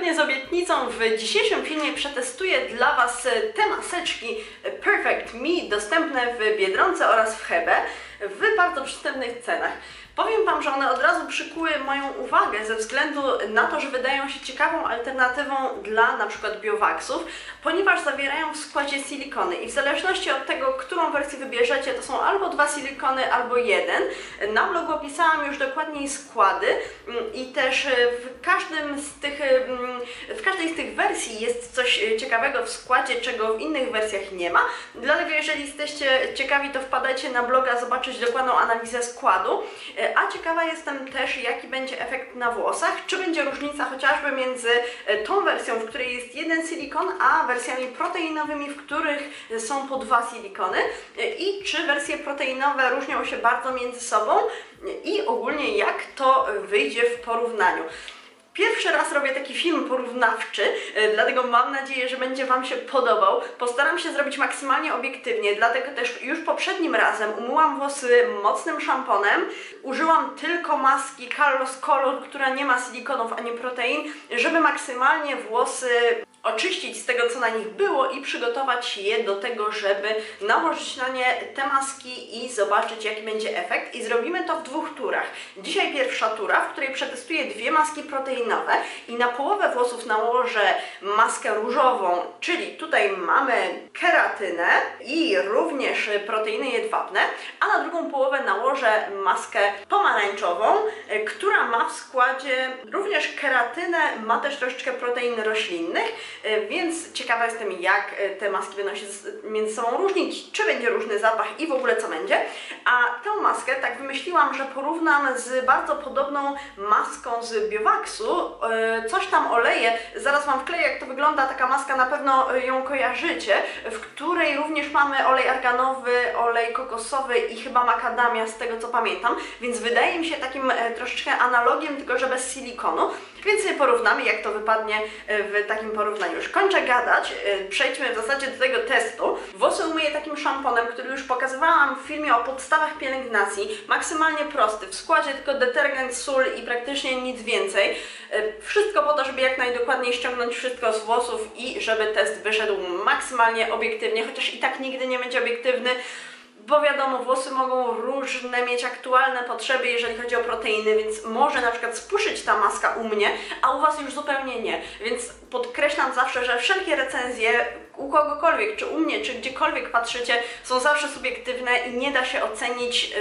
zgodnie z obietnicą w dzisiejszym filmie przetestuję dla Was te maseczki Perfect Me dostępne w Biedronce oraz w Hebe w bardzo przystępnych cenach. Powiem Wam, że one od razu przykuły moją uwagę ze względu na to, że wydają się ciekawą alternatywą dla np. Biowaxów, ponieważ zawierają w składzie silikony i w zależności od tego, którą wersję wybierzecie, to są albo dwa silikony, albo jeden. Na blogu opisałam już dokładniej składy i też w każdej z tych wersji jest coś ciekawego w składzie, czego w innych wersjach nie ma. Dlatego jeżeli jesteście ciekawi, to wpadajcie na bloga zobaczyć dokładną analizę składu. A ciekawa jestem też, jaki będzie efekt na włosach, czy będzie różnica chociażby między tą wersją, w której jest jeden silikon, a wersjami proteinowymi, w których są po dwa silikony i czy wersje proteinowe różnią się bardzo między sobą i ogólnie jak to wyjdzie w porównaniu. Pierwszy raz robię taki film porównawczy, dlatego mam nadzieję, że będzie Wam się podobał. Postaram się zrobić maksymalnie obiektywnie, dlatego też już poprzednim razem umyłam włosy mocnym szamponem. Użyłam tylko maski Carlos Color, która nie ma silikonów ani protein, żeby maksymalnie włosy oczyścić z tego, co na nich było i przygotować je do tego, żeby nałożyć na nie te maski i zobaczyć, jaki będzie efekt. I zrobimy to w dwóch turach. Dzisiaj pierwsza tura, w której przetestuję dwie maski proteinowe i na połowę włosów nałożę maskę różową, czyli tutaj mamy keratynę i również proteiny jedwabne, a na drugą połowę nałożę maskę pomarańczową, która ma w składzie również keratynę, ma też troszeczkę protein roślinnych, więc ciekawa jestem, jak te maski będą się między sobą różnić, czy będzie różny zapach i w ogóle co będzie. A tę maskę tak wymyśliłam, że porównam z bardzo podobną maską z Biowaxu. Coś tam oleję, zaraz Wam wkleję, jak to wygląda. Taka maska, na pewno ją kojarzycie, w której również mamy olej arganowy, olej kokosowy i chyba makadamia, z tego co pamiętam, więc wydaje mi się takim troszeczkę analogiem, tylko że bez silikonu. Więc sobie porównamy, jak to wypadnie w takim porównaniu. Już kończę gadać, przejdźmy w zasadzie do tego testu. Włosy umyję takim szamponem, który już pokazywałam w filmie o podstawach pielęgnacji. Maksymalnie prosty, w składzie tylko detergent, sól i praktycznie nic więcej. Wszystko po to, żeby jak najdokładniej ściągnąć wszystko z włosów i żeby test wyszedł maksymalnie obiektywnie, chociaż i tak nigdy nie będzie obiektywny, bo wiadomo, włosy mogą różne mieć aktualne potrzeby, jeżeli chodzi o proteiny, więc może na przykład spłyszyć ta maska u mnie, a u Was już zupełnie nie. Więc podkreślam zawsze, że wszelkie recenzje u kogokolwiek, czy u mnie, czy gdziekolwiek patrzycie, są zawsze subiektywne i nie da się ocenić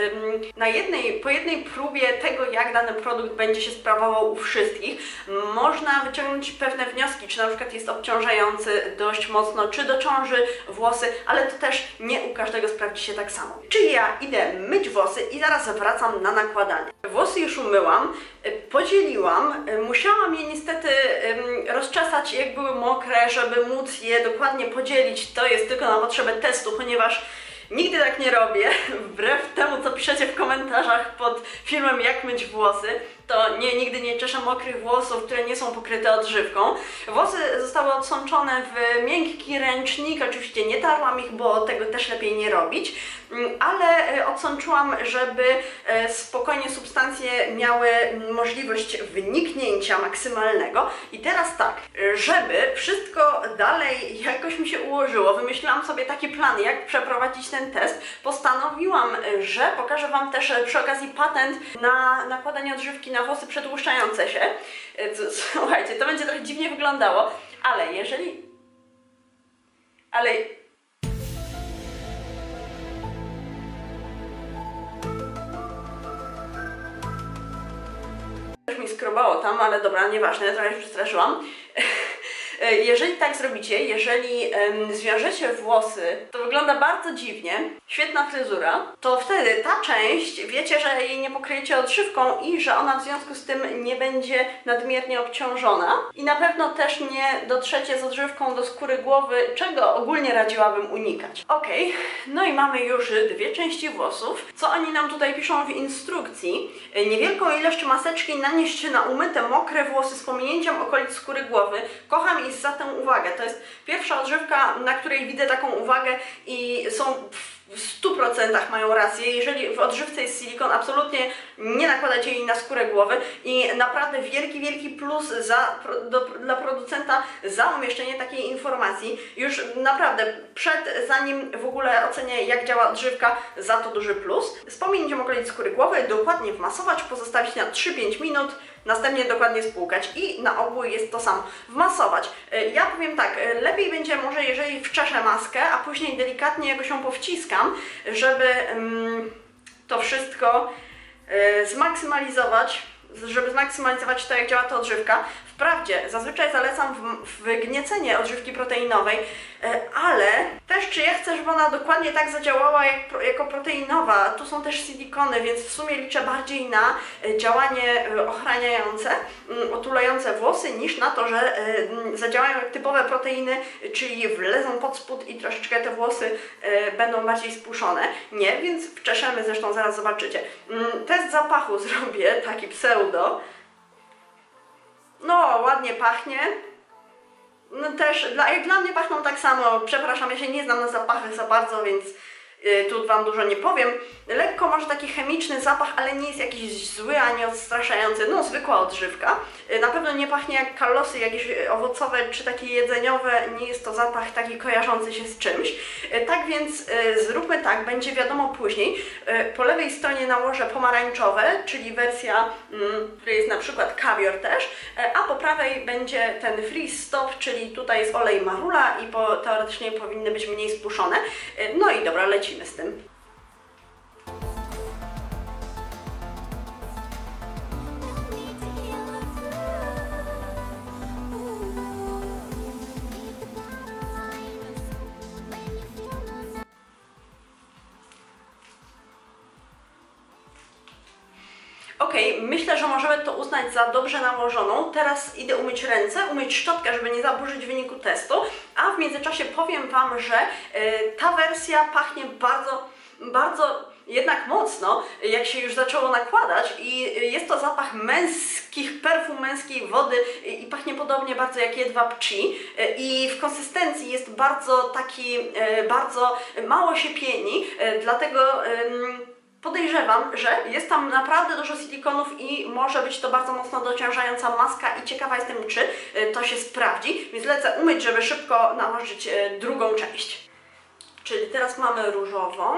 po jednej próbie tego, jak dany produkt będzie się sprawował u wszystkich. Można wyciągnąć pewne wnioski, czy na przykład jest obciążający dość mocno, czy dociąży włosy, ale to też nie u każdego sprawdzi się tak samo. Czyli ja idę myć włosy i zaraz wracam na nakładanie. Włosy już umyłam, podzieliłam, musiałam je niestety rozczesać, jak były mokre, żeby móc je dokładnie podzielić. To jest tylko na potrzebę testu, ponieważ nigdy tak nie robię, wbrew temu, co piszecie w komentarzach pod filmem jak myć włosy, to nigdy nie czeszę mokrych włosów, które nie są pokryte odżywką. Włosy zostały odsączone w miękki ręcznik, oczywiście nie tarłam ich, bo tego też lepiej nie robić, ale odsączyłam, żeby spokojnie substancje miały możliwość wyniknięcia maksymalnego. I teraz tak, żeby wszystko dalej jakoś mi się ułożyło, wymyśliłam sobie taki plan, jak przeprowadzić ten test. Postanowiłam, że pokażę Wam też przy okazji patent na nakładanie odżywki na włosy przetłuszczające się. Słuchajcie, to będzie trochę dziwnie wyglądało, ale jeżeli... mi skrobało tam, ale dobra, nieważne, trochę się przestraszyłam. Jeżeli tak zrobicie, jeżeli zwiążecie włosy, to wygląda bardzo dziwnie, świetna fryzura, to wtedy ta część, wiecie, że jej nie pokryjecie odżywką i że ona w związku z tym nie będzie nadmiernie obciążona i na pewno też nie dotrzecie z odżywką do skóry głowy, czego ogólnie radziłabym unikać. Okej, no i mamy już dwie części włosów. Co oni nam tutaj piszą w instrukcji? Niewielką ilość maseczki nanieście na umyte, mokre włosy z pominięciem okolic skóry głowy. Kocham za tę uwagę. To jest pierwsza odżywka, na której widzę taką uwagę i są w 100% mają rację. Jeżeli w odżywce jest silikon, absolutnie nie nakładajcie jej na skórę głowy i naprawdę wielki, wielki plus dla producenta za umieszczenie takiej informacji. Już naprawdę zanim w ogóle ocenię, jak działa odżywka, za to duży plus. Z pominięciem okolic skóry głowy dokładnie wmasować, pozostawić na 3-5 minut, następnie dokładnie spłukać i na ogół jest to samo. Wmasować. Ja powiem tak, lepiej będzie może, jeżeli wczeszę maskę, a później delikatnie jakoś ją powciskam, żeby to wszystko zmaksymalizować, żeby zmaksymalizować to, jak działa ta odżywka. Wprawdzie zazwyczaj zalecam wygniecenie odżywki proteinowej, ale też czy ja chcę, żeby ona dokładnie tak zadziałała jako proteinowa. Tu są też silikony, więc w sumie liczę bardziej na działanie ochraniające, otulające włosy, niż na to, że zadziałają jak typowe proteiny, czyli wlezą pod spód i troszeczkę te włosy będą bardziej spuszczone. Nie, więc wczeszemy, zresztą zaraz zobaczycie. Test zapachu zrobię, taki pseudo. No, ładnie pachnie. No też, jak dla mnie pachną tak samo. Przepraszam, ja się nie znam na zapachach za bardzo, więc tu Wam dużo nie powiem. Lekko może taki chemiczny zapach, ale nie jest jakiś zły, ani odstraszający. No, zwykła odżywka. Na pewno nie pachnie jak kalosy jakieś owocowe, czy takie jedzeniowe. Nie jest to zapach taki kojarzący się z czymś. Tak więc zróbmy tak, będzie wiadomo później. Po lewej stronie nałożę pomarańczowe, czyli wersja, która jest na przykład kawior też, a po prawej będzie ten Freeze Stop, czyli tutaj jest olej marula i teoretycznie powinny być mniej spuszczone. No i dobra, lecimy z tym. Okej, myślę, że możemy to uznać za dobrze nałożoną. Teraz idę umyć ręce, umyć szczotkę, żeby nie zaburzyć wyniku testu. A w międzyczasie powiem Wam, że ta wersja pachnie bardzo, bardzo jednak mocno, jak się już zaczęło nakładać, i jest to zapach męskich perfum, męskiej wody i pachnie podobnie bardzo jak jedwab chi, i w konsystencji jest bardzo taki, bardzo mało się pieni, dlatego podejrzewam, że jest tam naprawdę dużo silikonów i może być to bardzo mocno dociążająca maska i ciekawa jestem, czy to się sprawdzi, więc lecę umyć, żeby szybko nałożyć drugą część. Czyli teraz mamy różową.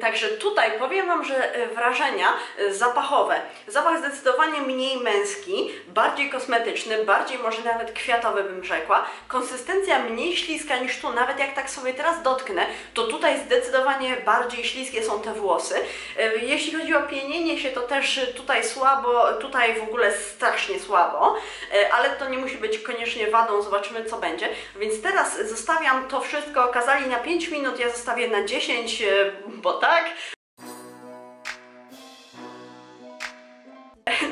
Także tutaj powiem Wam, że wrażenia zapachowe. Zapach zdecydowanie mniej męski, bardziej kosmetyczny, bardziej może nawet kwiatowy bym rzekła. Konsystencja mniej śliska niż tu, nawet jak tak sobie teraz dotknę, to tutaj zdecydowanie bardziej śliskie są te włosy. Jeśli chodzi o pienienie się, to też tutaj słabo, tutaj w ogóle strasznie słabo, ale to nie musi być koniecznie wadą, zobaczymy co będzie. Więc teraz zostawiam to wszystko, kazali na 5 minut, ja zostawię na 10, bo tak.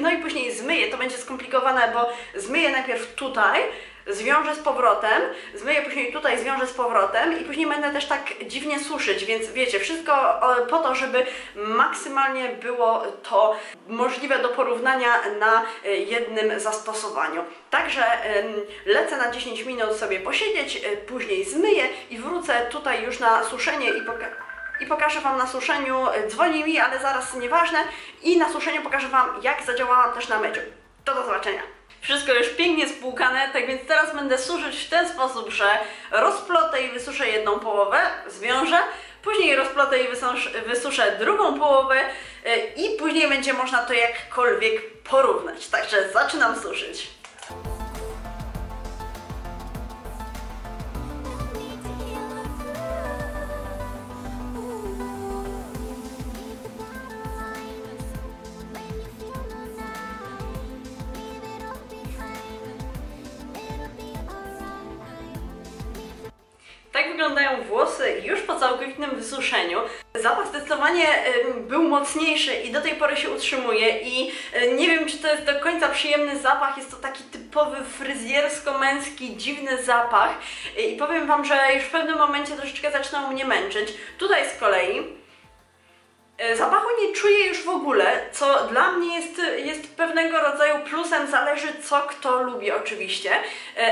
No i później zmyję, to będzie skomplikowane, bo zmyję najpierw tutaj, zwiążę z powrotem, zmyję później tutaj, zwiążę z powrotem i później będę też tak dziwnie suszyć, więc wiecie, wszystko po to, żeby maksymalnie było to możliwe do porównania na jednym zastosowaniu. Także lecę na 10 minut sobie posiedzieć, później zmyję i wrócę tutaj już na suszenie i pokażę Wam na suszeniu, dzwoni mi, ale zaraz nieważne, i na suszeniu pokażę Wam, jak zadziałałam też na myciu. To do zobaczenia. Wszystko już pięknie spłukane, tak więc teraz będę suszyć w ten sposób, że rozplotę i wysuszę jedną połowę, zwiążę, później rozplotę i wysuszę drugą połowę i później będzie można to jakkolwiek porównać. Także zaczynam suszyć. Tak wyglądają włosy już po całkowitym wysuszeniu. zapach zdecydowanie był mocniejszy i do tej pory się utrzymuje i nie wiem, czy to jest do końca przyjemny zapach, jest to taki typowy fryzjersko-męski, dziwny zapach i powiem Wam, że już w pewnym momencie troszeczkę zaczynał mnie męczyć. Tutaj z kolei zapachu nie czuję już w ogóle, co dla mnie jest pewnego rodzaju plusem, zależy co kto lubi oczywiście.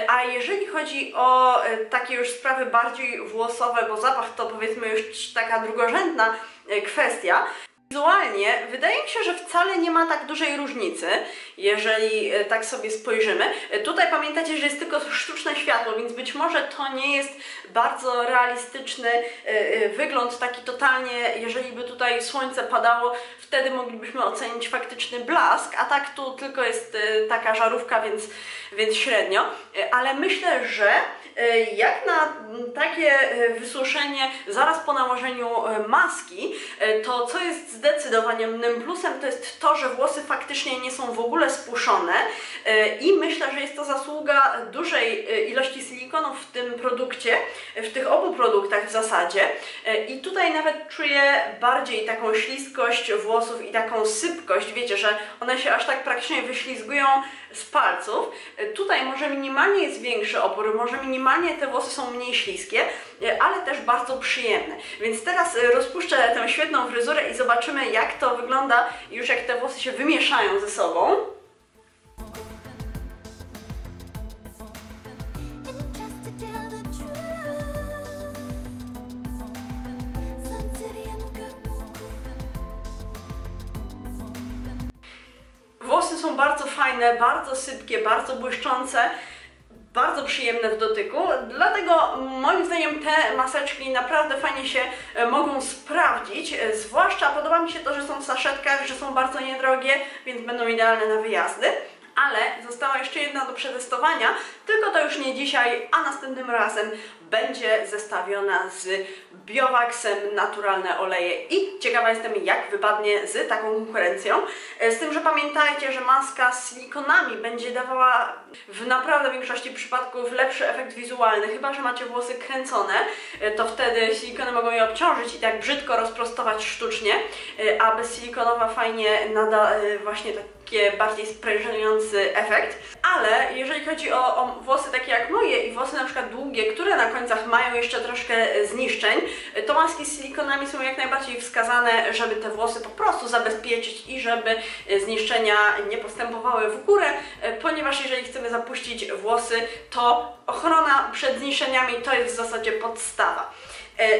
A jeżeli chodzi o takie już sprawy bardziej włosowe, bo zapach to powiedzmy już taka drugorzędna kwestia, wizualnie wydaje mi się, że wcale nie ma tak dużej różnicy, jeżeli tak sobie spojrzymy. Tutaj pamiętacie, że jest tylko sztuczne światło, więc być może to nie jest bardzo realistyczny wygląd, taki totalnie, jeżeli by tutaj słońce padało, wtedy moglibyśmy ocenić faktyczny blask, a tak tu tylko jest taka żarówka, więc średnio. Ale myślę, że jak na takie wysuszenie zaraz po nałożeniu maski, to co jest zdecydowanym plusem, to jest to, że włosy faktycznie nie są w ogóle spuszone i myślę, że jest to zasługa dużej ilości silikonów w tym produkcie, w tych obu produktach w zasadzie i tutaj nawet czuję bardziej taką śliskość włosów i taką sypkość, wiecie, że one się aż tak praktycznie wyślizgują z palców. Tutaj może minimalnie jest większy opór, może minimalnie te włosy są mniej śliskie, ale też bardzo przyjemne. Więc teraz rozpuszczę tę świetną fryzurę i zobaczymy, jak to wygląda już jak te włosy się wymieszają ze sobą. Włosy są bardzo fajne, bardzo sypkie, bardzo błyszczące, bardzo przyjemne w dotyku, dlatego moim zdaniem te maseczki naprawdę fajnie się mogą sprawdzić, zwłaszcza podoba mi się to, że są w saszetkach, że są bardzo niedrogie, więc będą idealne na wyjazdy. Ale została jeszcze jedna do przetestowania, tylko to już nie dzisiaj, a następnym razem będzie zestawiona z Biowaxem, naturalne oleje i ciekawa jestem, jak wypadnie z taką konkurencją. Z tym, że pamiętajcie, że maska z silikonami będzie dawała w naprawdę większości przypadków lepszy efekt wizualny, chyba że macie włosy kręcone, to wtedy silikony mogą je obciążyć i tak brzydko rozprostować sztucznie, a bezsilikonowa fajnie nada właśnie takie bardziej sprężający efekt. Ale jeżeli chodzi o włosy takie jak moje i włosy na przykład długie, które na końcach mają jeszcze troszkę zniszczeń, to maski z silikonami są jak najbardziej wskazane, żeby te włosy po prostu zabezpieczyć i żeby zniszczenia nie postępowały w górę, ponieważ jeżeli chcemy zapuścić włosy, to ochrona przed zniszczeniami to jest w zasadzie podstawa.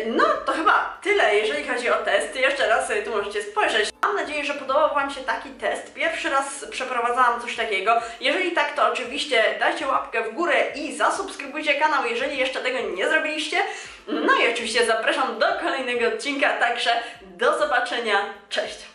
No to chyba tyle, jeżeli chodzi o test. Jeszcze raz sobie tu możecie spojrzeć. Mam nadzieję, że podobał Wam się taki test. Pierwszy raz przeprowadzałam coś takiego. Jeżeli tak, to oczywiście dajcie łapkę w górę i zasubskrybujcie kanał, jeżeli jeszcze tego nie zrobiliście. No i oczywiście zapraszam do kolejnego odcinka, także do zobaczenia. Cześć!